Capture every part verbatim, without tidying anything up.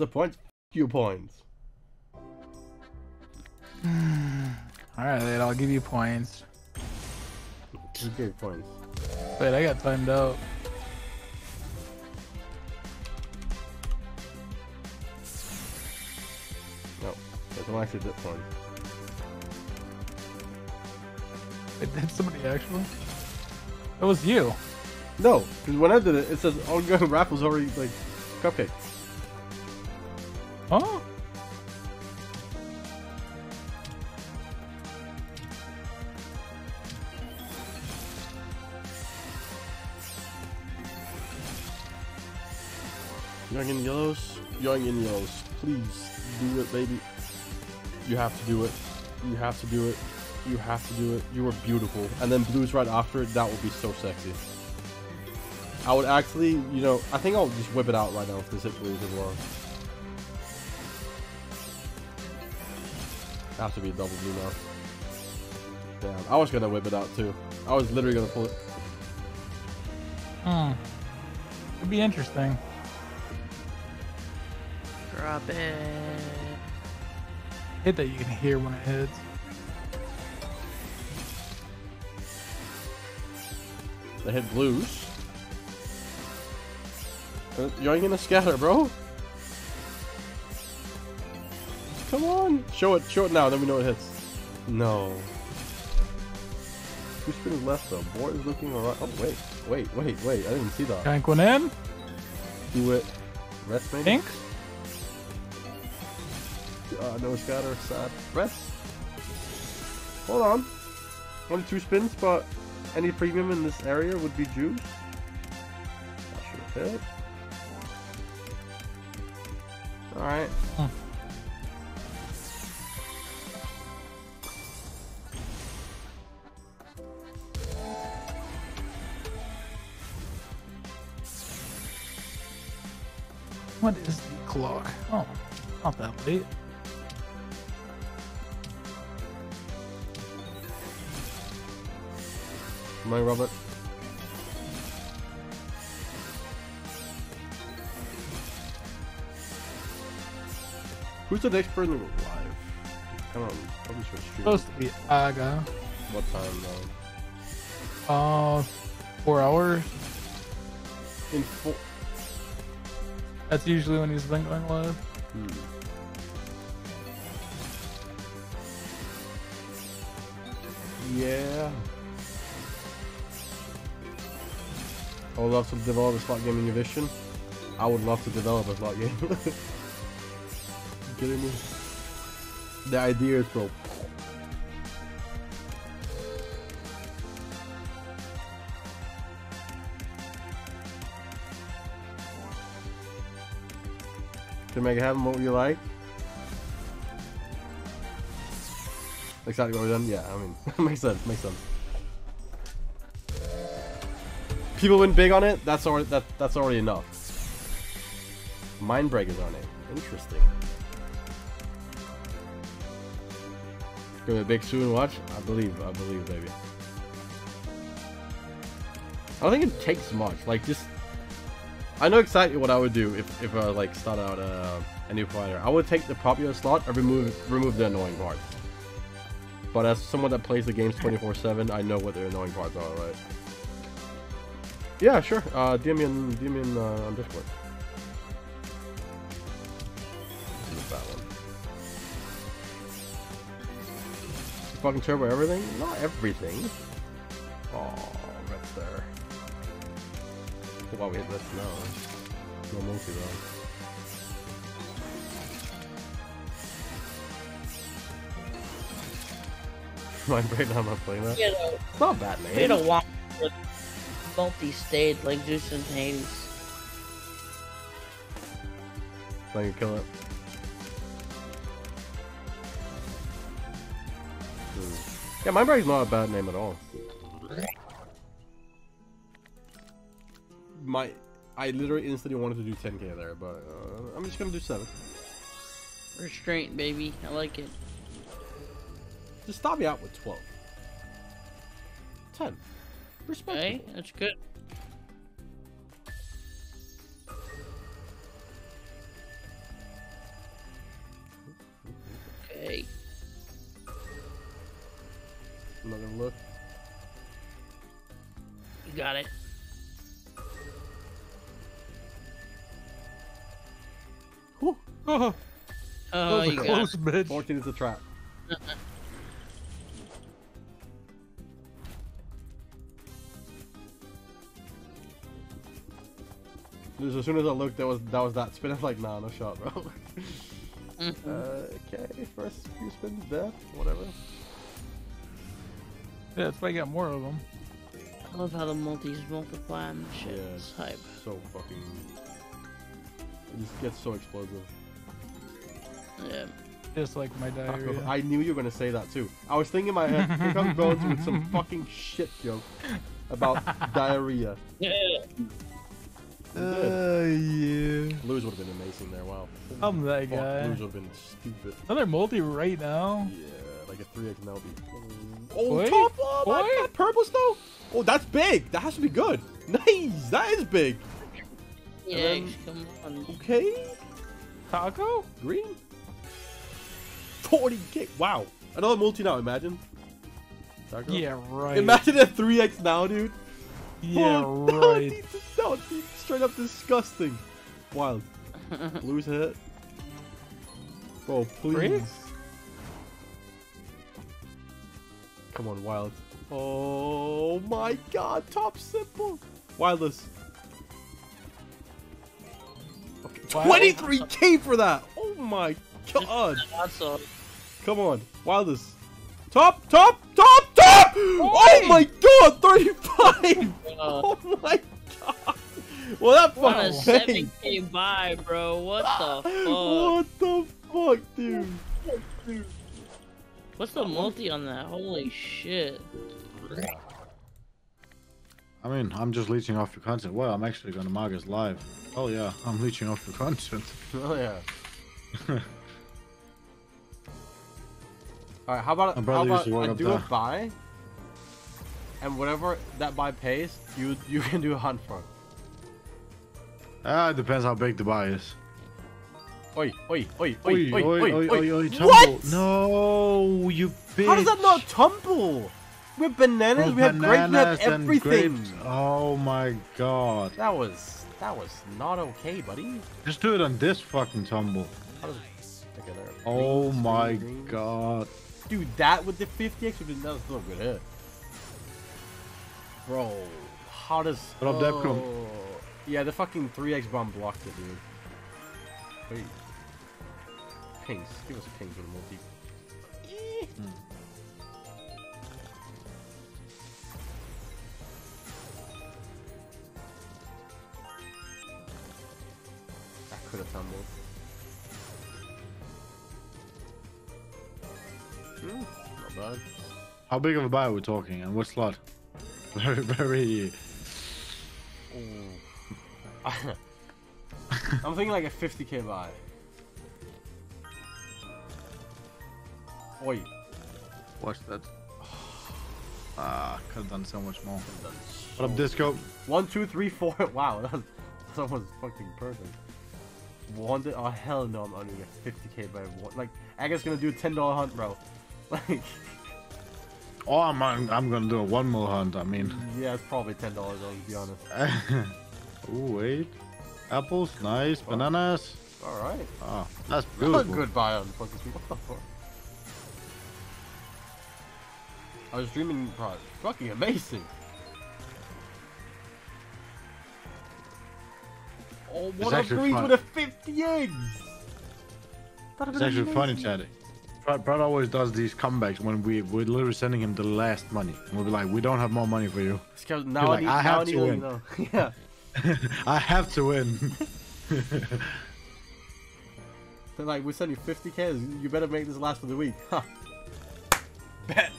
the points? F you points. Alright, then I'll give you points. Who gave points? Wait, I got timed out. No, that's an actual dip point. Wait, that's somebody actually? It was you. No, because when I did it, it says ongoing raffles already, like, cupcakes. Huh? Young and yellows, young and yellows, please do it, baby. You have to do it. You have to do it. You have to do it. You were beautiful. And then blues right after it. That would be so sexy. I would actually, you know, I think I'll just whip it out right now if this hit blues as well. That has to be a double blue now. Damn, I was gonna whip it out too. I was literally gonna pull it. Hmm. It'd be interesting. Drop it. Hit that you can hear when it hits. They hit blues. You ain't gonna scatter, bro. Come on. Show it. Show it now. Then we know it hits. No. Two spins left, though. Board is looking alright. Oh, wait. Wait, wait, wait. I didn't see that. Tank one in. Do it. Rest, maybe? Pink. Uh, no scatter. Sad. Rest. Hold on. Only two spins, but any premium in this area would be juice. That should have hit. Alright. Huh. What is the clock? Oh, not that late. Come on, Robert. Who's the next person alive? Come on, probably should stream. Supposed to be Aga. What time though? Uh, four hours. In four. That's usually when he's been going live. Hmm. Yeah. I would love to develop a slot gaming vision. I would love to develop a slot game. Kidding me? The idea is so. To make it happen, what you like? Exactly what we've done. Yeah, I mean, makes sense. Makes sense. People went big on it. That's already that. That's already enough. Mindbreak is on it. Interesting. Gonna be big soon. Watch. I believe. I believe, baby. I don't think it takes much. Like, just. I know exactly what I would do if if I like start out uh, a new fighter. I would take the popular slot and remove remove the annoying parts. But as someone that plays the games twenty-four seven, I know what the annoying parts are, right? Yeah, sure. Uh, D M me on, D M me on, uh, on Discord. That one. Fucking turbo everything? Not everything. Oh, right there. Wow, we hit this now. No multi though. Mind break now, I'm not playing that. You know, it's not bad, man. We had a walk with multi-stage like Juice and Hayes. I can kill it. Mm. Yeah, Mindbreak's not a bad name at all. My, I literally instantly wanted to do ten K there, but uh, I'm just gonna do seven. Restraint, baby. I like it. Just stop me out with twelve. ten. Respect. Hey, that's good. look. You got it. Whew. Oh, that was you a close bit. Fortune is a trap. Just as soon as I looked, that was that was that spin. I was like, nah, no shot, bro. Mm-hmm. uh, okay, first few spins there, whatever. Yeah, that's why you got more of them. I love how the multis multiply and shit. Yeah, it's hype. So fucking. It just gets so explosive. Yeah. Just like my diarrhea. I knew you were gonna say that too. I was thinking in my head, here comes Bones with some fucking shit joke about diarrhea. Yeah. Uh, yeah. Lose would have been amazing there. Wow. I'm that Fuck, guy. Lose would have been stupid. Another multi right now. Yeah, like a three X melty. Oh, Boy? top! Oh Boy? my God, purple snow. Oh, that's big. That has to be good. Nice. That is big. Yeah, then, come on. Okay. Taco? Green? forty K. Wow. Another multi now. Imagine. Taco? Yeah, right. Imagine a three X now, dude. Yeah, oh, right. That would, be, that would be straight up disgusting. Wild. Blue's hit. Bro, please. Really? Come on, wild. Oh my God, top simple. Wildless. Okay, twenty-three K for that. Oh my God. Come on, wildless. Top, top, top. Oh my God, thirty-five! Oh my God! Well, that fucking what a seven K buy, bro. What the fuck? What the fuck, dude? What's the multi on that? Holy shit! I mean, I'm just leeching off your content. Well, I'm actually going to Magus live. Oh yeah, I'm leeching off your content. Oh yeah. All right, how about how about I do a buy? And whatever that buy pays, you you can do a hunt for. Ah, uh, it depends how big the buy is. Oi, oi, oi, oi, oi, oi, oi, oi, oi, oi tumble. What? No, you bitch. How does that not tumble? We have bananas, With we have bananas grapes, we have everything. Grapes. Oh my God. That was, that was not okay, buddy. Just do it on this fucking tumble. How does it, okay, there, oh green, my green, God. Dude, that with the fifty X, that was not good hit. Bro, how does... What up, Depcom? Yeah, the fucking three X bomb blocked it, dude. Wait. Pings. Give us a ping for the multi. Mm. I could have tumbled. Mm, not bad. How big of a buy are we talking, and what slot? Very, very. Oh. I'm thinking like a fifty K buy. Oi. Watch that. Ah, could have done so much more. Done so what up, Disco? One, two, three, four. Wow, that's, that's almost fucking perfect. One, two, oh, hell no, I'm only a fifty K buy. Like, Agat's gonna do a ten dollar hunt, bro. Like. Oh, I'm, I'm gonna do a one more hunt, I mean. Yeah, it's probably ten dollars, I'll be honest. Ooh, wait. Apples, nice. Oh. Bananas. Alright. Oh, that's beautiful. Good buy on fucking small. I was dreaming prize. Fucking amazing. Oh, what up, Greens with a fifty eggs? It's actually funny, Chaddy. Brad always does these comebacks when we, we're literally sending him the last money. And we'll be like, we don't have more money for you. Now like, I, need, I have now to win. Though. Yeah. I have to win. They're like, we send you fifty K. You better make this last for the week. Huh. Bet.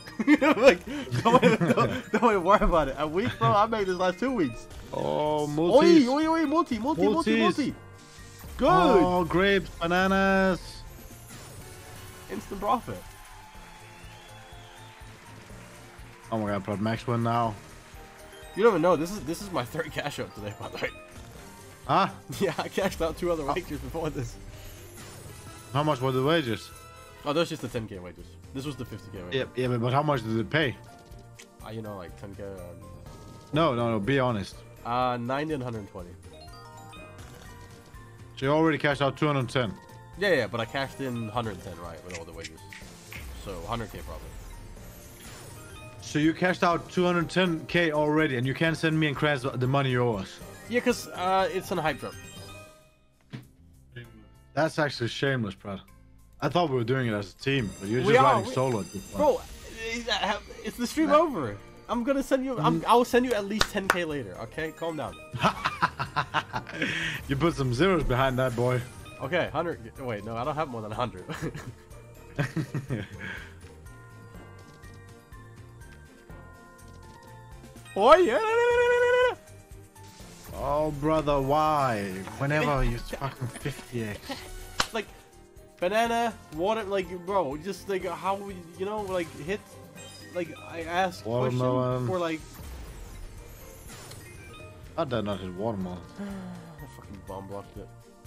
Like, don't, don't, don't even worry about it. A week, bro, I made this last two weeks. Oh, multi. Oi, oi, oi, multi, multi, multi, multi. Good. Oh, grapes, bananas. Instant profit. Oh my God, but max win now. You don't even know. This is this is my third cash out today, by the way. Huh? Yeah, I cashed out two other wagers before this. How much were the wages? Oh, those just the ten K wages. This was the fifty K wages. Yeah, yeah, but how much did it pay? Uh, you know, like ten K. Um, no, no, no. Be honest. Uh, ninety and one twenty. So you already cashed out two hundred ten. Yeah, yeah, but I cashed in one hundred ten, right, with all the wages. So one hundred K probably. So you cashed out two hundred ten K already, and you can't send me and Kras the money you owe us. Yeah, because uh, it's on a hype drop. That's actually shameless, Brad. I thought we were doing it as a team, but you're just riding we... solo. Bro, it's the stream over. I'm gonna send you. I'm, I'll send you at least ten K later. Okay, calm down. You put some zeros behind that, boy. Okay, one hundred. Wait, no, I don't have more than one hundred. Oh yeah. Oh brother, why? Whenever you fucking fifty X. Like banana, water, like bro, just like how we, you know, like hit, like I asked watermelon question for like. I did not hit watermelon. I fucking bomb blocked it.